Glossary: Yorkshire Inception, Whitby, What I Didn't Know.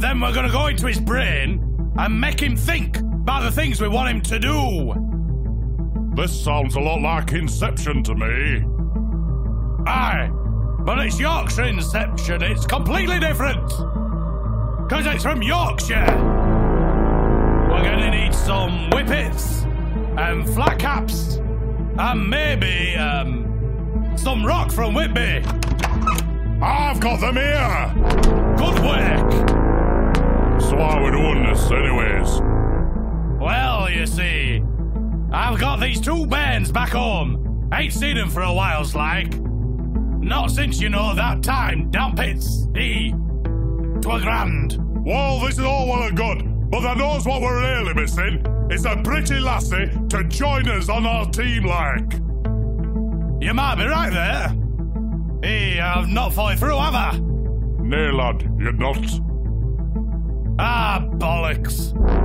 Then we're gonna go into his brain and make him think about the things we want him to do. This sounds a lot like Inception to me. Aye, but it's Yorkshire Inception. It's completely different. Because it's from Yorkshire. We're gonna need some whippets and flat caps and maybe some rock from Whitby. I've got them here. Good work. So I would own this anyways. Well, you see, I've got these two bairns back home. Ain't seen them for a while's like. Not since, you know, that time down pits to a grand. Well, this is all well and good, but that knows what we're really missing. It's a pretty lassie to join us on our team like. You might be right there. Hey, I've not fallen through, have I? Nay, lad, you're not. Ah, bollocks.